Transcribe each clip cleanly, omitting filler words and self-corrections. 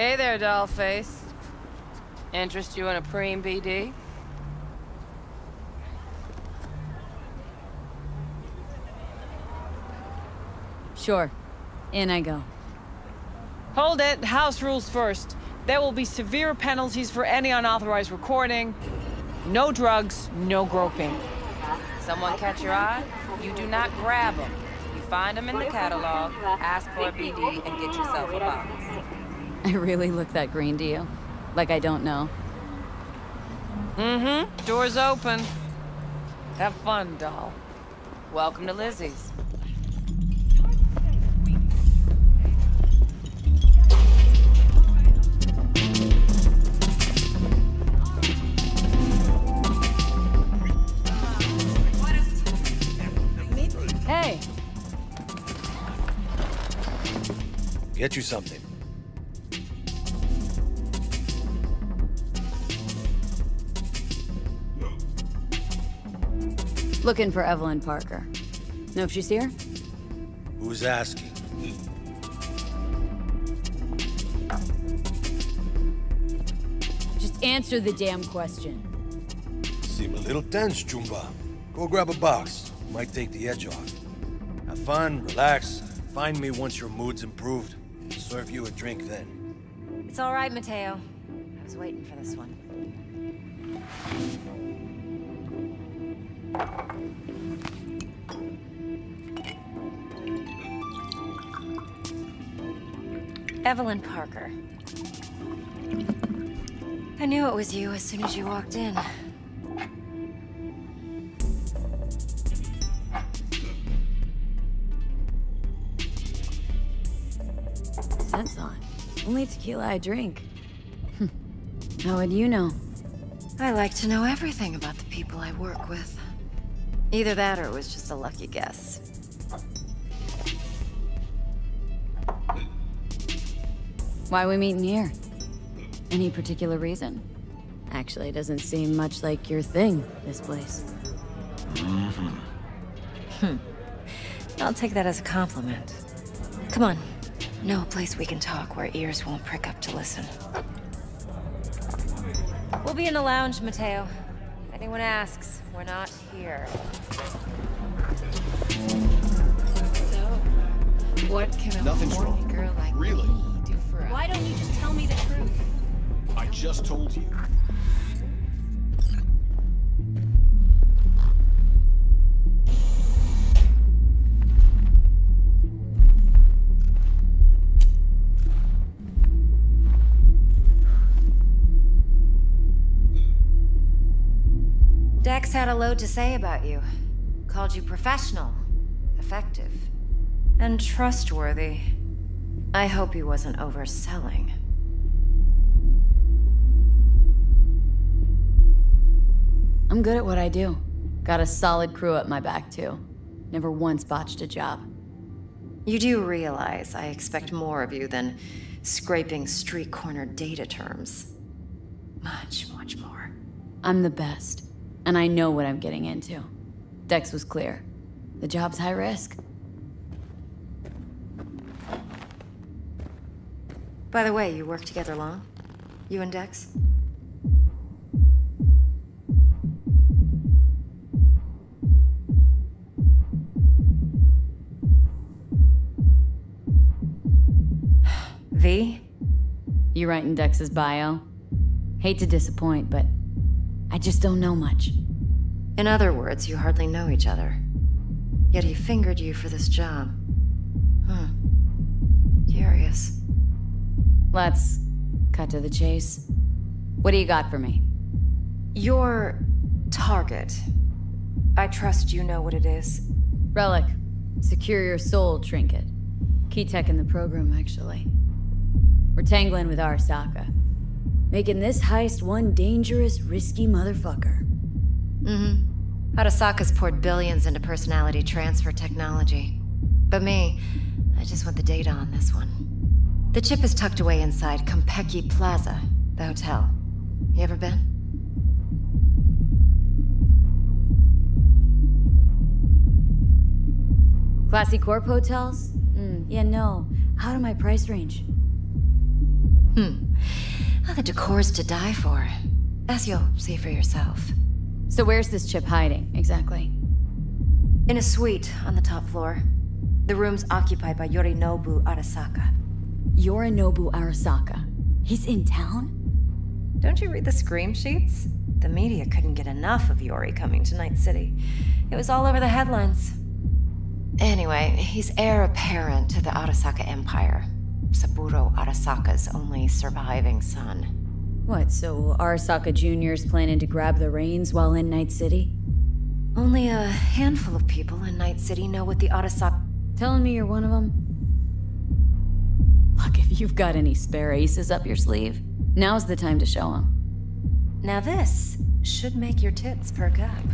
Hey there, dollface. Interest you in a preem, BD? Sure. In I go. Hold it. House rules first. There will be severe penalties for any unauthorized recording. No drugs, no groping. Someone catch your eye? You do not grab them. You find them in the catalog, ask for a BD, and get yourself a box. I really look that green to you? Like I don't know? Mm-hmm. Door's open. Have fun, doll. Welcome to Lizzie's. Get you something. Looking for Evelyn Parker. Know if she's here? Who's asking? Just answer the damn question. Seem a little tense, Chumba. Go grab a box. Might take the edge off. Have fun, relax. Find me once your mood's improved. Serve you a drink then. It's all right, Mateo. I was waiting for this one. Evelyn Parker. I knew it was you as soon as you walked in. Only tequila I drink. How would you know? I like to know everything about the people I work with. Either that or it was just a lucky guess. Why are we meeting here? Any particular reason? Actually, it doesn't seem much like your thing, this place. I'll take that as a compliment. Come on. No place we can talk where ears won't prick up to listen. We'll be in the lounge, Mateo. If anyone asks, we're not here. So, what can a girl like me do for us? Why don't you just tell me the truth? I just told you. Dex had a load to say about you. Called you professional, effective, and trustworthy. I hope he wasn't overselling. I'm good at what I do. Got a solid crew at my back, too. Never once botched a job. You do realize I expect more of you than scraping street corner data terms. Much, much more. I'm the best. And I know what I'm getting into. Dex was clear. The job's high risk. By the way, you worked together long? You and Dex? V? You writing Dex's bio? Hate to disappoint, but I just don't know much. In other words, you hardly know each other. Yet he fingered you for this job. Curious. Let's cut to the chase. What do you got for me? Your target. I trust you know what it is. Relic. Secure your soul trinket. Key tech in the program, actually. We're tangling with Arasaka. Making this heist one dangerous, risky motherfucker. Arasaka's poured billions into personality transfer technology. But me, I just want the data on this one. The chip is tucked away inside Kompeki Plaza, the hotel. You ever been? Classy corp hotels? Yeah, no. Out of my price range. Well, the decor's to die for, as you'll see for yourself. So where's this chip hiding, exactly? In a suite on the top floor. The room's occupied by Yorinobu Arasaka. Yorinobu Arasaka? He's in town? Don't you read the scream sheets? The media couldn't get enough of Yori coming to Night City. It was all over the headlines. Anyway, he's heir apparent to the Arasaka Empire. Saburo Arasaka's only surviving son. What, so Arasaka Jr.'s planning to grab the reins while in Night City? Only a handful of people in Night City know what the Arasaka... Telling me you're one of them? Look, if you've got any spare aces up your sleeve, now's the time to show them. Now this should make your tits perk up.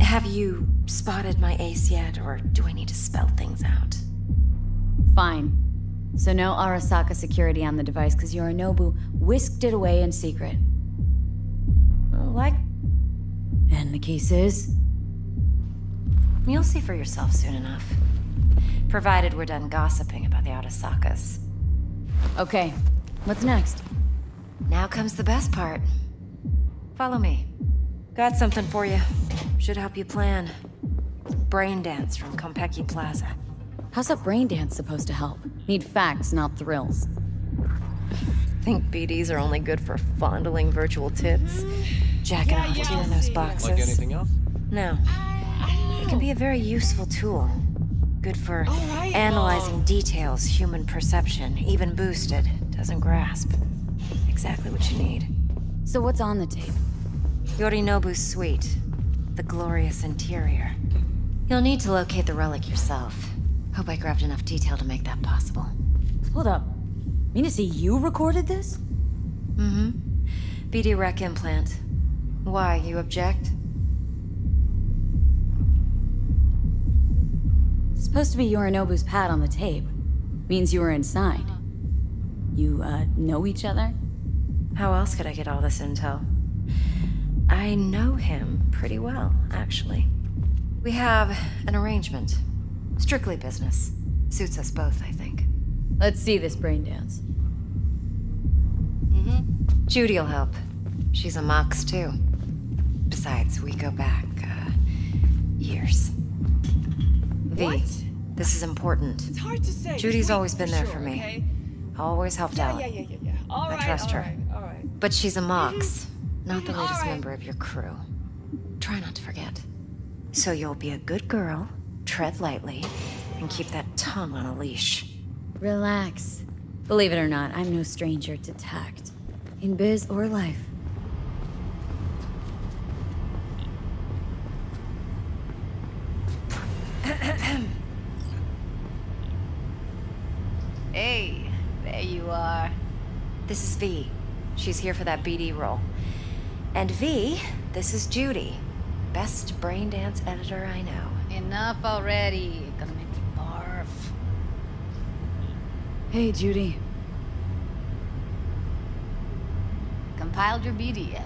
Have you spotted my ace yet, or do I need to spell things out? Fine. So no Arasaka security on the device, because Yorinobu whisked it away in secret. Like... And the case is? You'll see for yourself soon enough. Provided we're done gossiping about the Arasakas. Okay. What's next? Now comes the best part. Follow me. Got something for you. Should help you plan. Brain dance from Kompeki Plaza. How's a brain dance supposed to help? Need facts, not thrills. Think BDs are only good for fondling virtual tits? Jacking off in those boxes. Like anything else? No. It can be a very useful tool. Good for analyzing details, human perception, even boosted. Doesn't grasp. Exactly what you need. So what's on the tape? Yorinobu's suite. The glorious interior. You'll need to locate the relic yourself. Hope I grabbed enough detail to make that possible. Hold up. Mean to see you recorded this? Mm-hmm. BD rec implant. Why, you object? It's supposed to be Yorinobu's pad on the tape. Means you were inside. You, know each other? How else could I get all this intel? I know him pretty well, actually. We have an arrangement. Strictly business. Suits us both, I think. Let's see this brain dance. Mm-hmm. Judy will help. She's a mox, too. Besides, we go back, years. What? V, this is important. It's hard to say. Judy's always been there for me. Okay? Always helped out. Yeah. I trust her. But she's a mox, not the latest member of your crew. Try not to forget. So you'll be a good girl, tread lightly, and keep that tongue on a leash. Relax. Believe it or not, I'm no stranger to tact. In biz or life. Hey, there you are. This is V. She's here for that BD role. And V, this is Judy. Best brain dance editor I know. Enough already. You're gonna make me barf. Hey, Judy. Compiled your BDF.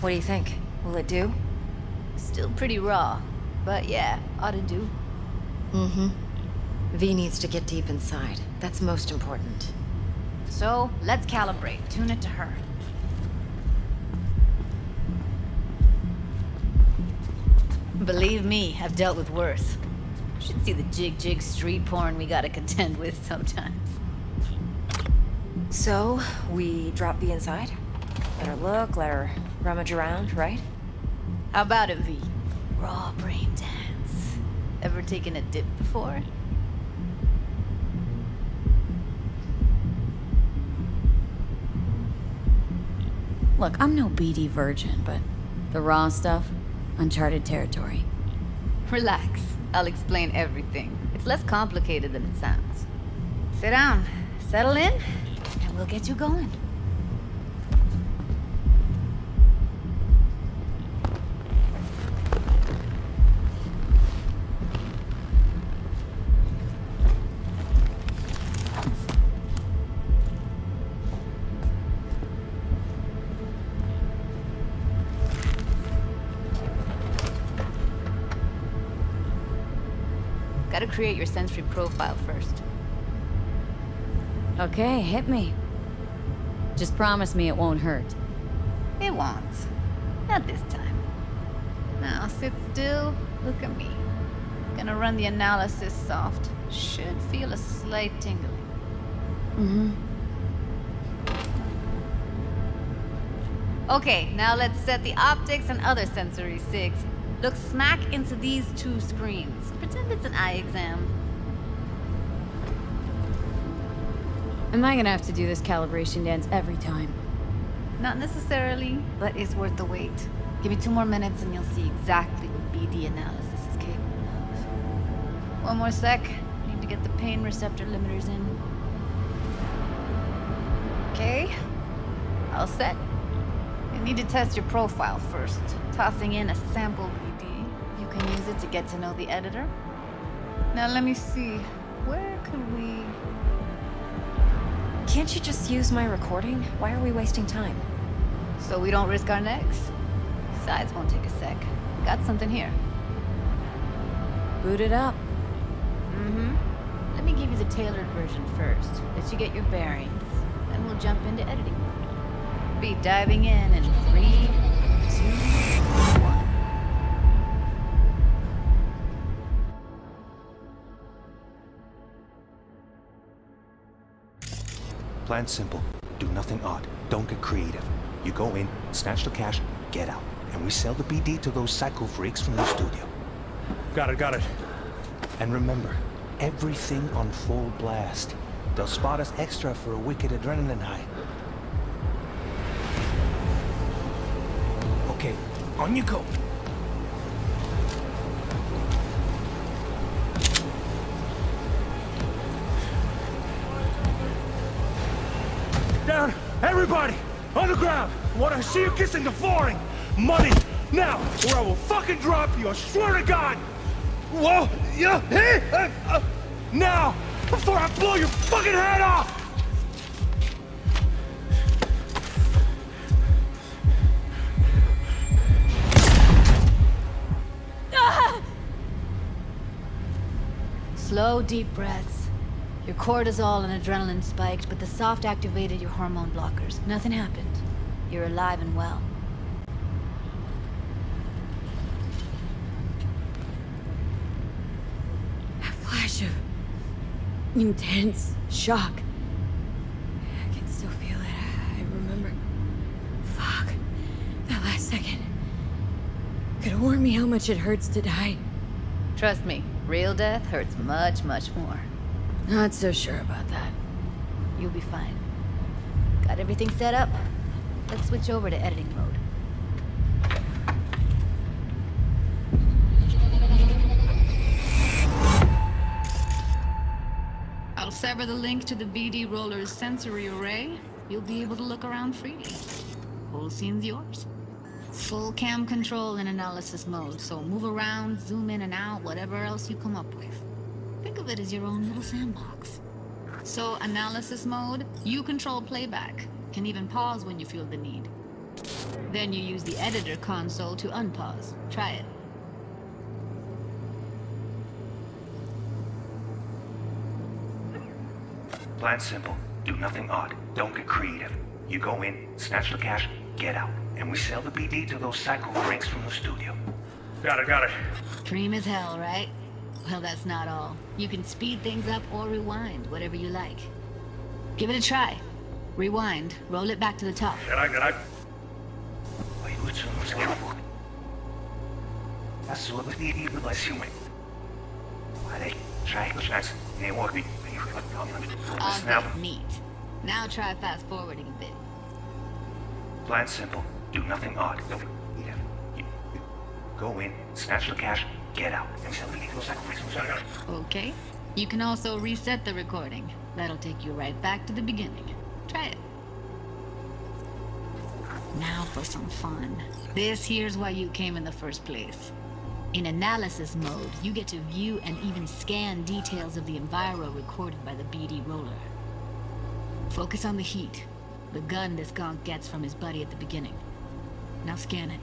What do you think? Will it do? Still pretty raw, but yeah, ought to do. Mm-hmm. V needs to get deep inside. That's most important. So, let's calibrate. Tune it to her. Believe me, I've dealt with worse. Should see the jig street porn we gotta contend with sometimes. So, we drop V inside? Let her look, let her rummage around, right? How about it, V? Raw brain dance. Ever taken a dip before? Look, I'm no BD virgin, but the raw stuff, uncharted territory. Relax. I'll explain everything. It's less complicated than it sounds. Sit down, settle in, and we'll get you going. Gotta create your sensory profile first. Okay, hit me. Just promise me it won't hurt. It won't. Not this time. Now sit still, look at me. Gonna run the analysis soft. Should feel a slight tingle. Mm-hmm. Okay, now let's set the optics and other sensory sigs. Look smack into these two screens. Pretend it's an eye exam. Am I gonna have to do this calibration dance every time? Not necessarily, but it's worth the wait. Give me 2 more minutes and you'll see exactly what BD analysis is capable of. 1 more sec. Need to get the pain receptor limiters in. Okay. All set. You need to test your profile first. Tossing in a sample BD. You can use it to get to know the editor. Now let me see. Where could we... Can't you just use my recording? Why are we wasting time? So we don't risk our necks. Besides, won't take a sec. Got something here. Boot it up. Mm-hmm. Let me give you the tailored version first. Let you get your bearings. Then we'll jump into editing mode. Be diving in 3, 2, 1. Plan simple. Do nothing odd. Don't get creative. You go in, snatch the cash, get out. And we sell the BD to those psycho freaks from the studio. Got it, got it. And remember, everything on full blast. They'll spot us extra for a wicked adrenaline high. Okay, on you go. Down, everybody! On the ground! I want to see you kissing the flooring! Money! Now! Or I will fucking drop you, I swear to God! Whoa! Yeah! Hey! Now! Before I blow your fucking head off! Ah! Slow, deep breaths. Your cortisol and adrenaline spiked, but the soft activated your hormone blockers. Nothing happened. You're alive and well. A flash of intense shock. I can still feel it. I remember. Fuck. That last second. Could warn me how much it hurts to die. Trust me, real death hurts much, much more. Not so sure about that. You'll be fine. Got everything set up. Let's switch over to editing mode. I'll sever the link to the BD roller's sensory array. You'll be able to look around freely. Whole scene's yours. Full cam control in analysis mode, so move around, zoom in and out, whatever else you come up with. Think of it as your own little sandbox. So, analysis mode, you control playback. Can even pause when you feel the need. Then you use the editor console to unpause. Try it. Plan simple. Do nothing odd. Don't get creative. You go in, snatch the cash, get out. And we sell the BD to those psycho freaks from the studio. Got it, got it. Dream as hell, right? Well, that's not all. You can speed things up or rewind, whatever you like. Give it a try. Rewind, roll it back to the top. Can I? Neat. Now try fast forwarding a bit. Plan simple. Do nothing odd. Go in, snatch the cash. Get out. Okay. You can also reset the recording. That'll take you right back to the beginning. Try it. Now for some fun. This here's why you came in the first place. In analysis mode, you get to view and even scan details of the enviro recorded by the BD roller. Focus on the heat. The gun this gonk gets from his buddy at the beginning. Now scan it.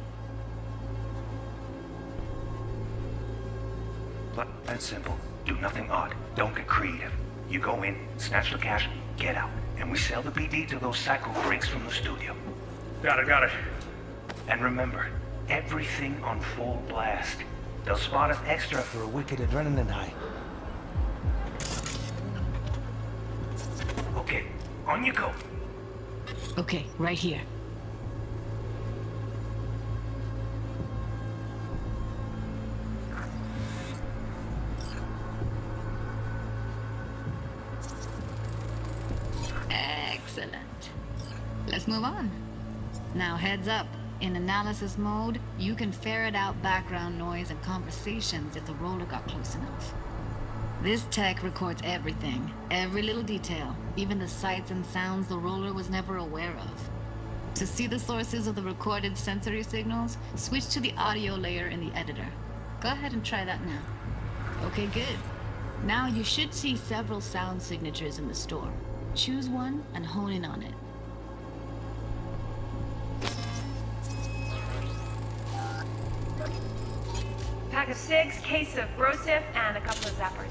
That's simple. Do nothing odd. Don't get creative. You go in, snatch the cash, Get out, and we sell the BD to those psycho freaks from the studio. Got it, got it. And remember, everything on full blast. They'll spot us extra for a wicked adrenaline high. Okay, on you go. Okay, right here. Excellent. Let's move on. Now heads up. In analysis mode, you can ferret out background noise and conversations if the roller got close enough. This tech records everything, every little detail, even the sights and sounds the roller was never aware of. To see the sources of the recorded sensory signals, switch to the audio layer in the editor. Go ahead and try that now. Okay, good. Now you should see several sound signatures in the store. Choose one and hone in on it. A six, case of brosif, and a couple of zappers.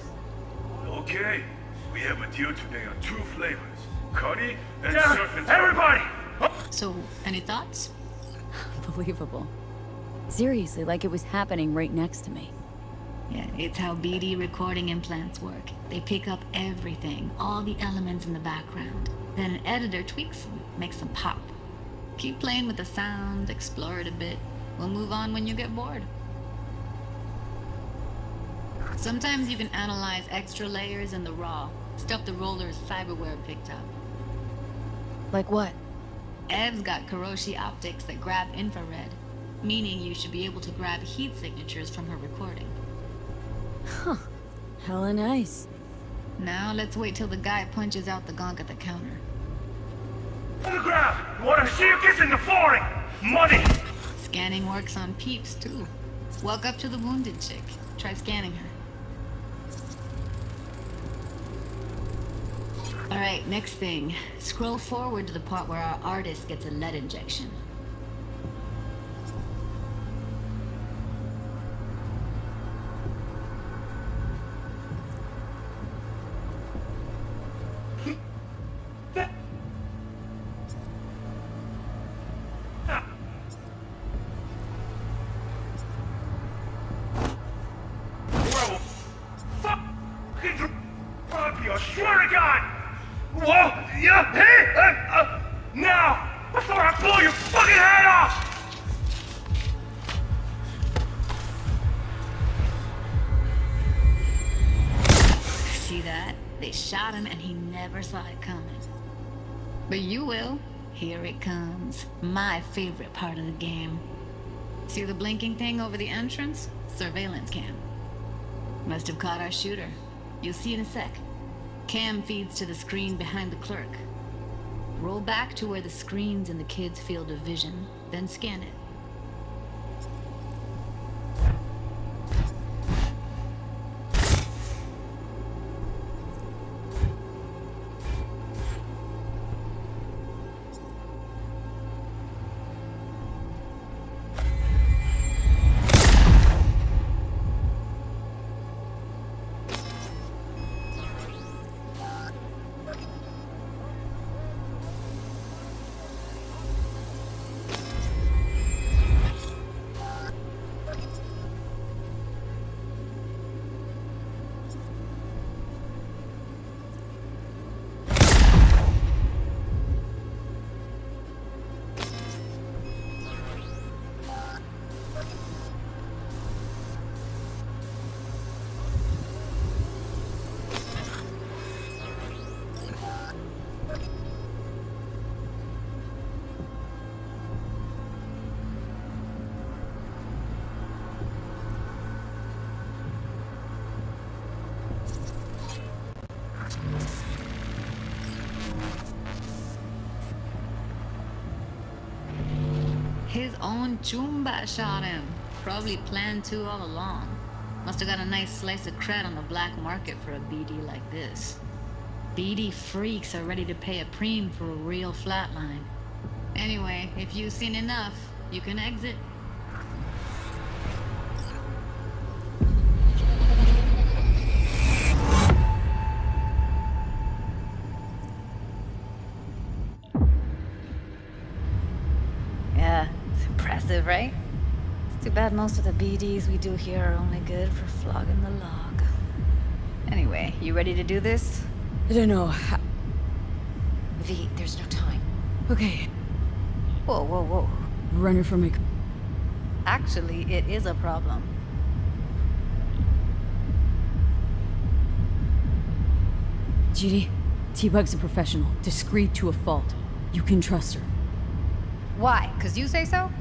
Okay, we have a deal today on two flavors, curry and surfing. Everybody! Oh. So, any thoughts? Unbelievable. Seriously, like it was happening right next to me. Yeah, it's how BD recording implants work. They pick up everything, all the elements in the background. Then an editor tweaks them, makes them pop. Keep playing with the sound, explore it a bit. We'll move on when you get bored. Sometimes you can analyze extra layers in the raw, stuff the roller's cyberware picked up. Like what? Ev's got Kiroshi optics that grab infrared, meaning you should be able to grab heat signatures from her recording. Huh. Hella nice. Now let's wait till the guy punches out the gonk at the counter. On the ground! Water circus in the flooring! Money! Scanning works on peeps, too. Walk up to the wounded chick. Try scanning her. Alright, next thing. Scroll forward to the part where our artist gets a lead injection. Here it comes. My favorite part of the game. See the blinking thing over the entrance? Surveillance cam. Must have caught our shooter. You'll see in a sec. Cam feeds to the screen behind the clerk. Roll back to where the screen's in the kid's field of vision, then scan it. His own Chumba shot him. Probably planned to all along. Must have got a nice slice of cred on the black market for a BD like this. BD freaks are ready to pay a preem for a real flatline. Anyway, if you've seen enough, you can exit. expensive, right? It's too bad most of the BDs we do here are only good for flogging the log. Anyway, you ready to do this? I don't know. V, there's no time. Okay. Whoa, whoa, whoa. Runner for me. Actually, it is a problem. Judy, T-Bug's a professional, discreet to a fault. You can trust her. Why? 'Cause you say so?